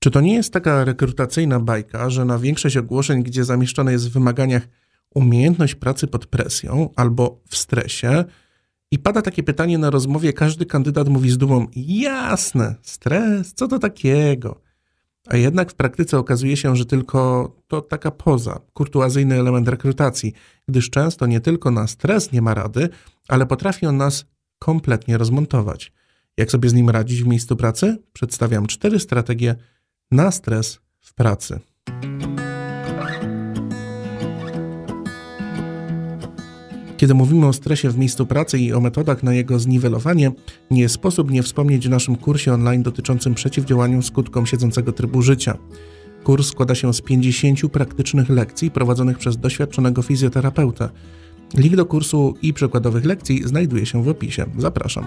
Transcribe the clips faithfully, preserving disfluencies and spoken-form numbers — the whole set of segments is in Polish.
Czy to nie jest taka rekrutacyjna bajka, że na większość ogłoszeń, gdzie zamieszczone jest w wymaganiach umiejętność pracy pod presją albo w stresie i pada takie pytanie na rozmowie, każdy kandydat mówi z dumą, jasne, stres, co to takiego? A jednak w praktyce okazuje się, że tylko to taka poza, kurtuazyjny element rekrutacji, gdyż często nie tylko na stres nie ma rady, ale potrafi on nas kompletnie rozmontować. Jak sobie z nim radzić w miejscu pracy? Przedstawiam cztery strategie na stres w pracy. Kiedy mówimy o stresie w miejscu pracy i o metodach na jego zniwelowanie, nie sposób nie wspomnieć o naszym kursie online dotyczącym przeciwdziałania skutkom siedzącego trybu życia. Kurs składa się z pięćdziesięciu praktycznych lekcji prowadzonych przez doświadczonego fizjoterapeutę. Link do kursu i przykładowych lekcji znajduje się w opisie. Zapraszam.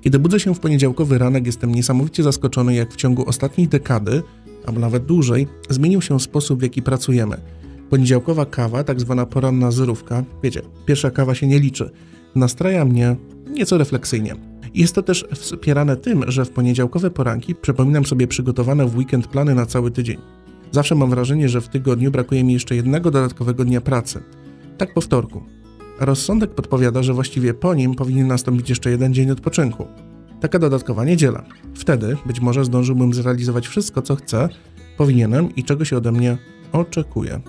Kiedy budzę się w poniedziałkowy ranek, jestem niesamowicie zaskoczony, jak w ciągu ostatniej dekady, albo nawet dłużej, zmienił się sposób, w jaki pracujemy. Poniedziałkowa kawa, tak zwana poranna zrówka, wiecie, pierwsza kawa się nie liczy, nastraja mnie nieco refleksyjnie. Jest to też wspierane tym, że w poniedziałkowe poranki przypominam sobie przygotowane w weekend plany na cały tydzień. Zawsze mam wrażenie, że w tygodniu brakuje mi jeszcze jednego dodatkowego dnia pracy. Tak po wtorku. Rozsądek podpowiada, że właściwie po nim powinien nastąpić jeszcze jeden dzień odpoczynku. Taka dodatkowa niedziela. Wtedy być może zdążyłbym zrealizować wszystko, co chcę, powinienem i czego się ode mnie oczekuje.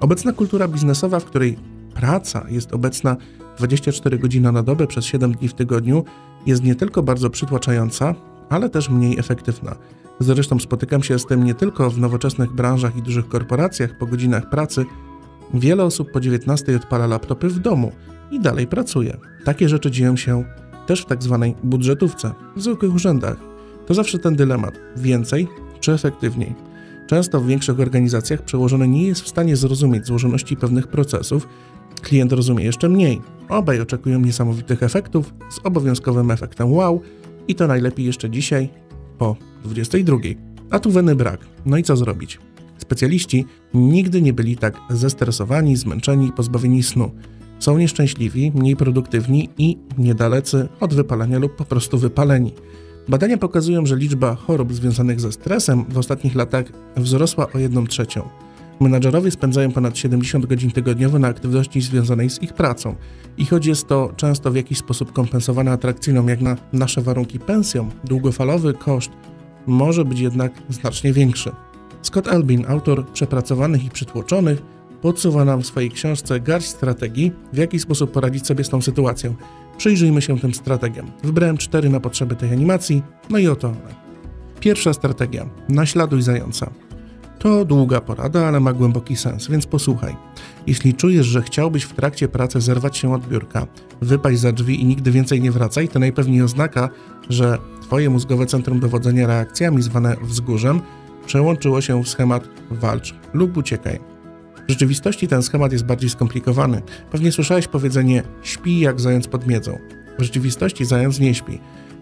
Obecna kultura biznesowa, w której praca jest obecna dwadzieścia cztery godziny na dobę przez siedem dni w tygodniu, jest nie tylko bardzo przytłaczająca, ale też mniej efektywna. Zresztą spotykam się z tym nie tylko w nowoczesnych branżach i dużych korporacjach po godzinach pracy. Wiele osób po dziewiętnastej odpala laptopy w domu i dalej pracuje. Takie rzeczy dzieją się też w tak zwanej budżetówce, w zwykłych urzędach. To zawsze ten dylemat, więcej czy efektywniej. Często w większych organizacjach przełożony nie jest w stanie zrozumieć złożoności pewnych procesów, klient rozumie jeszcze mniej. Obaj oczekują niesamowitych efektów z obowiązkowym efektem wow i to najlepiej jeszcze dzisiaj po dwudziestej drugiej. A tu weny brak. No i co zrobić? Specjaliści nigdy nie byli tak zestresowani, zmęczeni i pozbawieni snu. Są nieszczęśliwi, mniej produktywni i niedalecy od wypalenia lub po prostu wypaleni. Badania pokazują, że liczba chorób związanych ze stresem w ostatnich latach wzrosła o jedną trzecią. Menadżerowie spędzają ponad siedemdziesiąt godzin tygodniowo na aktywności związanej z ich pracą i choć jest to często w jakiś sposób kompensowane atrakcyjną jak na nasze warunki pensją, długofalowy koszt może być jednak znacznie większy. Scott Albin, autor Przepracowanych i Przytłoczonych, podsuwa nam w swojej książce Garść Strategii, w jaki sposób poradzić sobie z tą sytuacją. Przyjrzyjmy się tym strategiom. Wybrałem cztery na potrzeby tej animacji, no i oto one. Pierwsza strategia. Naśladuj zająca. To długa porada, ale ma głęboki sens, więc posłuchaj. Jeśli czujesz, że chciałbyś w trakcie pracy zerwać się od biurka, wypaść za drzwi i nigdy więcej nie wracaj, to najpewniej oznaka, że twoje mózgowe centrum dowodzenia reakcjami zwane wzgórzem przełączyło się w schemat walcz lub uciekaj. W rzeczywistości ten schemat jest bardziej skomplikowany. Pewnie słyszałeś powiedzenie śpi jak zając pod miedzą. W rzeczywistości zając nie śpi.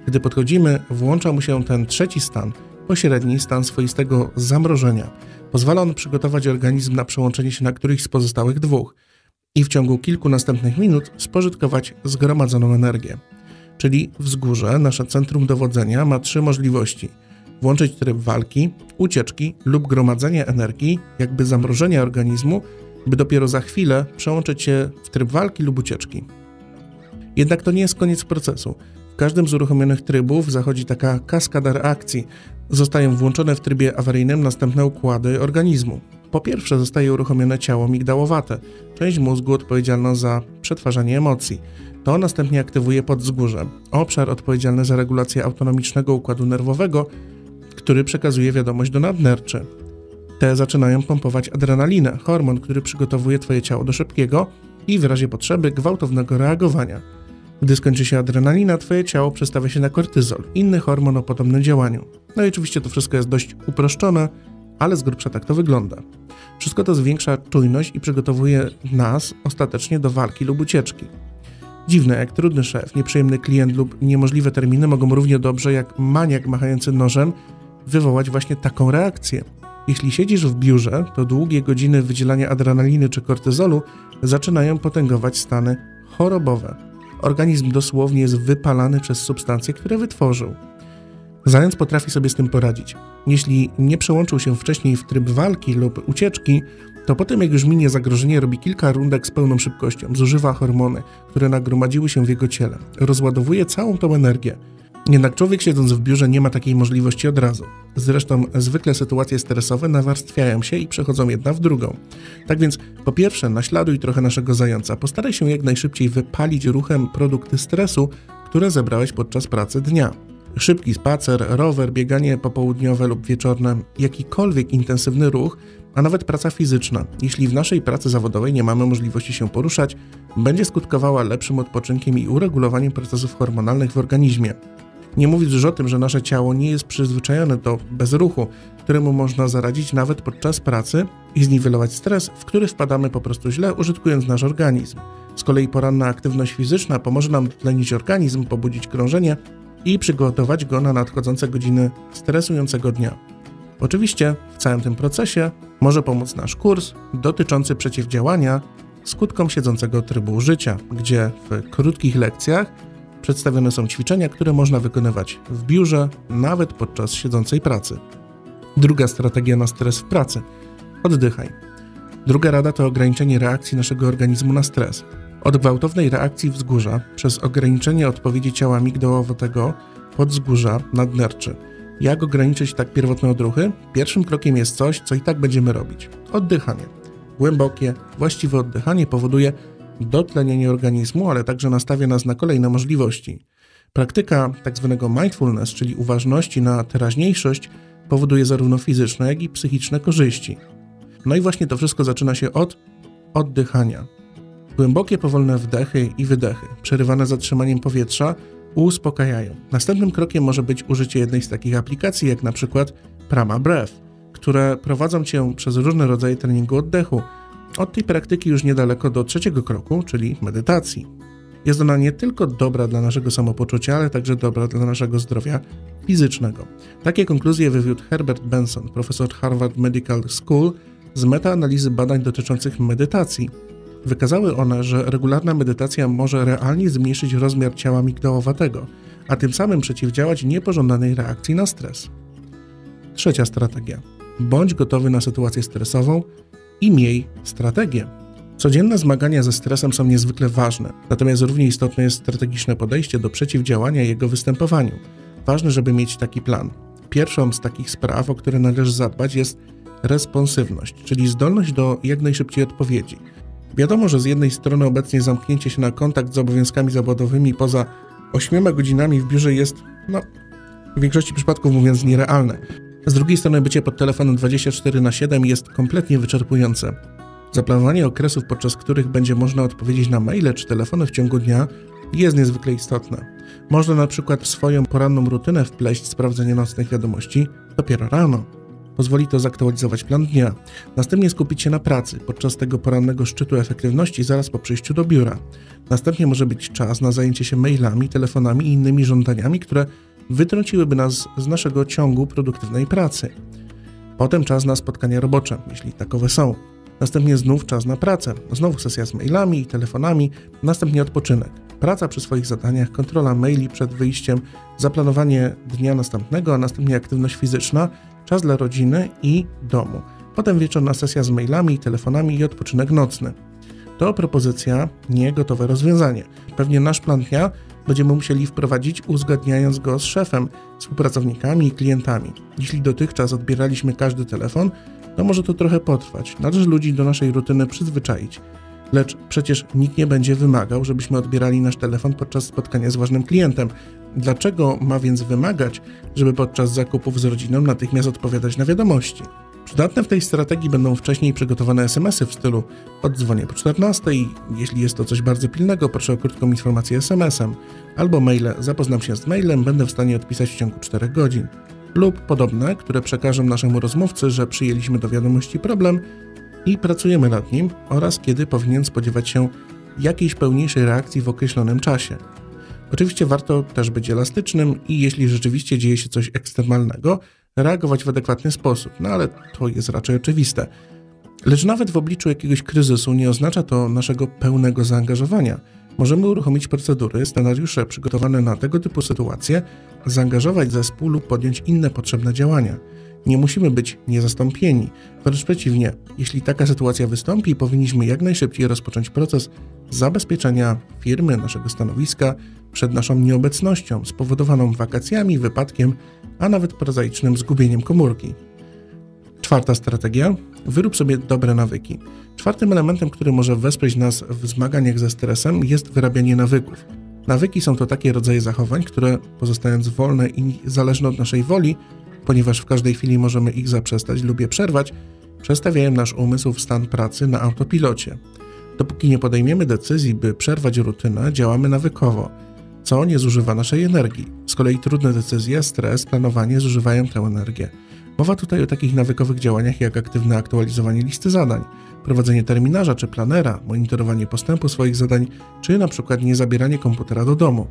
Gdy podchodzimy, włącza mu się ten trzeci stan, pośredni stan swoistego zamrożenia. Pozwala on przygotować organizm na przełączenie się na któryś z pozostałych dwóch i w ciągu kilku następnych minut spożytkować zgromadzoną energię. Czyli wzgórze, nasze centrum dowodzenia, ma trzy możliwości. Włączyć tryb walki, ucieczki lub gromadzenia energii, jakby zamrożenia organizmu, by dopiero za chwilę przełączyć się w tryb walki lub ucieczki. Jednak to nie jest koniec procesu. W każdym z uruchomionych trybów zachodzi taka kaskada reakcji. Zostają włączone w trybie awaryjnym następne układy organizmu. Po pierwsze zostaje uruchomione ciało migdałowate, część mózgu odpowiedzialna za przetwarzanie emocji. To następnie aktywuje podwzgórze, obszar odpowiedzialny za regulację autonomicznego układu nerwowego, który przekazuje wiadomość do nadnerczy. Te zaczynają pompować adrenalinę, hormon, który przygotowuje twoje ciało do szybkiego i w razie potrzeby gwałtownego reagowania. Gdy skończy się adrenalina, twoje ciało przestawia się na kortyzol, inny hormon o podobnym działaniu. No i oczywiście to wszystko jest dość uproszczone, ale z grubsza tak to wygląda. Wszystko to zwiększa czujność i przygotowuje nas ostatecznie do walki lub ucieczki. Dziwne, jak trudny szef, nieprzyjemny klient lub niemożliwe terminy mogą równie dobrze jak maniak machający nożem wywołać właśnie taką reakcję. Jeśli siedzisz w biurze, to długie godziny wydzielania adrenaliny czy kortyzolu zaczynają potęgować stany chorobowe. Organizm dosłownie jest wypalany przez substancje, które wytworzył. Zając potrafi sobie z tym poradzić. Jeśli nie przełączył się wcześniej w tryb walki lub ucieczki, to potem jak już minie zagrożenie, robi kilka rundek z pełną szybkością, zużywa hormony, które nagromadziły się w jego ciele, rozładowuje całą tą energię. Jednak człowiek siedząc w biurze nie ma takiej możliwości od razu. Zresztą zwykle sytuacje stresowe nawarstwiają się i przechodzą jedna w drugą. Tak więc po pierwsze naśladuj trochę naszego zająca. Postaraj się jak najszybciej wypalić ruchem produkty stresu, które zebrałeś podczas pracy dnia. Szybki spacer, rower, bieganie popołudniowe lub wieczorne, jakikolwiek intensywny ruch, a nawet praca fizyczna, jeśli w naszej pracy zawodowej nie mamy możliwości się poruszać, będzie skutkowała lepszym odpoczynkiem i uregulowaniem procesów hormonalnych w organizmie. Nie mówiąc już o tym, że nasze ciało nie jest przyzwyczajone do bezruchu, któremu można zaradzić nawet podczas pracy i zniwelować stres, w który wpadamy po prostu źle, użytkując nasz organizm. Z kolei poranna aktywność fizyczna pomoże nam tlenić organizm, pobudzić krążenie i przygotować go na nadchodzące godziny stresującego dnia. Oczywiście w całym tym procesie może pomóc nasz kurs dotyczący przeciwdziałania skutkom siedzącego trybu życia, gdzie w krótkich lekcjach przedstawione są ćwiczenia, które można wykonywać w biurze, nawet podczas siedzącej pracy. Druga strategia na stres w pracy. Oddychaj. Druga rada to ograniczenie reakcji naszego organizmu na stres. Od gwałtownej reakcji wzgórza, przez ograniczenie odpowiedzi ciała migdałowatego, podzgórza, nadnerczy. Jak ograniczyć tak pierwotne odruchy? Pierwszym krokiem jest coś, co i tak będziemy robić. Oddychanie. Głębokie, właściwe oddychanie powoduje dotlenienie organizmu, ale także nastawia nas na kolejne możliwości. Praktyka tzw. mindfulness, czyli uważności na teraźniejszość, powoduje zarówno fizyczne, jak i psychiczne korzyści. No i właśnie to wszystko zaczyna się od oddychania. Głębokie, powolne wdechy i wydechy, przerywane zatrzymaniem powietrza, uspokajają. Następnym krokiem może być użycie jednej z takich aplikacji, jak na przykład Prama Breath, które prowadzą Cię przez różne rodzaje treningu oddechu. Od tej praktyki już niedaleko do trzeciego kroku, czyli medytacji. Jest ona nie tylko dobra dla naszego samopoczucia, ale także dobra dla naszego zdrowia fizycznego. Takie konkluzje wywiódł Herbert Benson, profesor Harvard Medical School, z metaanalizy badań dotyczących medytacji. Wykazały one, że regularna medytacja może realnie zmniejszyć rozmiar ciała migdałowatego, a tym samym przeciwdziałać niepożądanej reakcji na stres. Trzecia strategia. Bądź gotowy na sytuację stresową i miej strategię. Codzienne zmagania ze stresem są niezwykle ważne, natomiast równie istotne jest strategiczne podejście do przeciwdziałania jego występowaniu. Ważne, żeby mieć taki plan. Pierwszą z takich spraw, o które należy zadbać, jest responsywność, czyli zdolność do jak najszybciej odpowiedzi. Wiadomo, że z jednej strony obecnie zamknięcie się na kontakt z obowiązkami zawodowymi poza ośmioma godzinami w biurze jest, no, w większości przypadków mówiąc, nierealne. Z drugiej strony bycie pod telefonem dwadzieścia cztery na siedem jest kompletnie wyczerpujące. Zaplanowanie okresów, podczas których będzie można odpowiedzieć na maile czy telefony w ciągu dnia, jest niezwykle istotne. Można na przykład w swoją poranną rutynę wpleść sprawdzenie nocnych wiadomości dopiero rano. Pozwoli to zaktualizować plan dnia. Następnie skupić się na pracy podczas tego porannego szczytu efektywności zaraz po przyjściu do biura. Następnie może być czas na zajęcie się mailami, telefonami i innymi żądaniami, które wytrąciłyby nas z naszego ciągu produktywnej pracy. Potem czas na spotkania robocze, jeśli takowe są. Następnie znów czas na pracę. Znowu sesja z mailami i telefonami. Następnie odpoczynek. Praca przy swoich zadaniach, kontrola maili przed wyjściem, zaplanowanie dnia następnego, a następnie aktywność fizyczna, czas dla rodziny i domu. Potem wieczorna sesja z mailami i telefonami i odpoczynek nocny. To propozycja, nie gotowe rozwiązanie. Pewnie nasz plan dnia będziemy musieli wprowadzić, uzgadniając go z szefem, współpracownikami i klientami. Jeśli dotychczas odbieraliśmy każdy telefon, to może to trochę potrwać. Należy ludzi do naszej rutyny przyzwyczaić. Lecz przecież nikt nie będzie wymagał, żebyśmy odbierali nasz telefon podczas spotkania z ważnym klientem. Dlaczego ma więc wymagać, żeby podczas zakupów z rodziną natychmiast odpowiadać na wiadomości? Przydatne w tej strategii będą wcześniej przygotowane es em esy w stylu oddzwonię po czternastej i jeśli jest to coś bardzo pilnego, proszę o krótką informację es em esem albo maile zapoznam się z mailem, będę w stanie odpisać w ciągu czterech godzin lub podobne, które przekażą naszemu rozmówcy, że przyjęliśmy do wiadomości problem i pracujemy nad nim oraz kiedy powinien spodziewać się jakiejś pełniejszej reakcji w określonym czasie. Oczywiście warto też być elastycznym i jeśli rzeczywiście dzieje się coś ekstremalnego, reagować w adekwatny sposób, no ale to jest raczej oczywiste. Lecz nawet w obliczu jakiegoś kryzysu nie oznacza to naszego pełnego zaangażowania. Możemy uruchomić procedury, scenariusze przygotowane na tego typu sytuacje, zaangażować zespół lub podjąć inne potrzebne działania. Nie musimy być niezastąpieni. Wręcz przeciwnie, jeśli taka sytuacja wystąpi, powinniśmy jak najszybciej rozpocząć proces zabezpieczenia firmy, naszego stanowiska przed naszą nieobecnością spowodowaną wakacjami, wypadkiem, a nawet prozaicznym zgubieniem komórki. Czwarta strategia. Wyrób sobie dobre nawyki. Czwartym elementem, który może wesprzeć nas w zmaganiach ze stresem, jest wyrabianie nawyków. Nawyki są to takie rodzaje zachowań, które pozostając wolne i zależne od naszej woli, ponieważ w każdej chwili możemy ich zaprzestać lub je przerwać, przestawiają nasz umysł w stan pracy na autopilocie. Dopóki nie podejmiemy decyzji, by przerwać rutynę, działamy nawykowo, co nie zużywa naszej energii. Z kolei trudne decyzje, stres, planowanie zużywają tę energię. Mowa tutaj o takich nawykowych działaniach jak aktywne aktualizowanie listy zadań, prowadzenie terminarza czy planera, monitorowanie postępu swoich zadań, czy na przykład niezabieranie komputera do domu.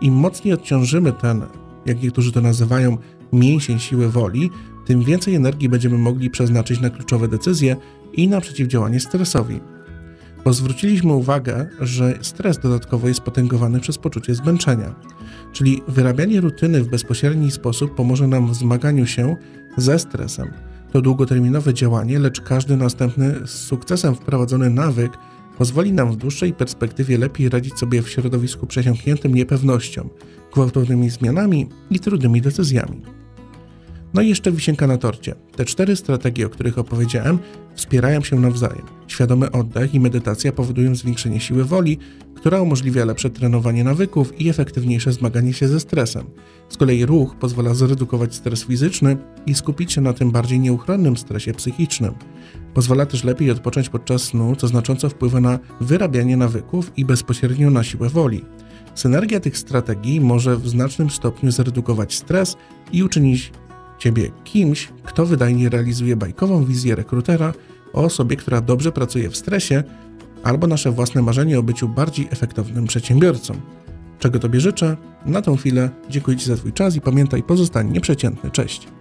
Im mocniej odciążymy ten, jak niektórzy to nazywają, mięsień siły woli, tym więcej energii będziemy mogli przeznaczyć na kluczowe decyzje i na przeciwdziałanie stresowi. Bo zwróciliśmy uwagę, że stres dodatkowo jest potęgowany przez poczucie zmęczenia. Czyli wyrabianie rutyny w bezpośredni sposób pomoże nam w zmaganiu się ze stresem. To długoterminowe działanie, lecz każdy następny z sukcesem wprowadzony nawyk pozwoli nam w dłuższej perspektywie lepiej radzić sobie w środowisku przesiąkniętym niepewnością, gwałtownymi zmianami i trudnymi decyzjami. No i jeszcze wisienka na torcie. Te cztery strategie, o których opowiedziałem, wspierają się nawzajem. Świadomy oddech i medytacja powodują zwiększenie siły woli, która umożliwia lepsze trenowanie nawyków i efektywniejsze zmaganie się ze stresem. Z kolei ruch pozwala zredukować stres fizyczny i skupić się na tym bardziej nieuchronnym stresie psychicznym. Pozwala też lepiej odpocząć podczas snu, co znacząco wpływa na wyrabianie nawyków i bezpośrednio na siłę woli. Synergia tych strategii może w znacznym stopniu zredukować stres i uczynić Ciebie kimś, kto wydajnie realizuje bajkową wizję rekrutera o osobie, która dobrze pracuje w stresie, albo nasze własne marzenie o byciu bardziej efektywnym przedsiębiorcą. Czego Tobie życzę? Na tą chwilę dziękuję Ci za Twój czas i pamiętaj, pozostań nieprzeciętny. Cześć!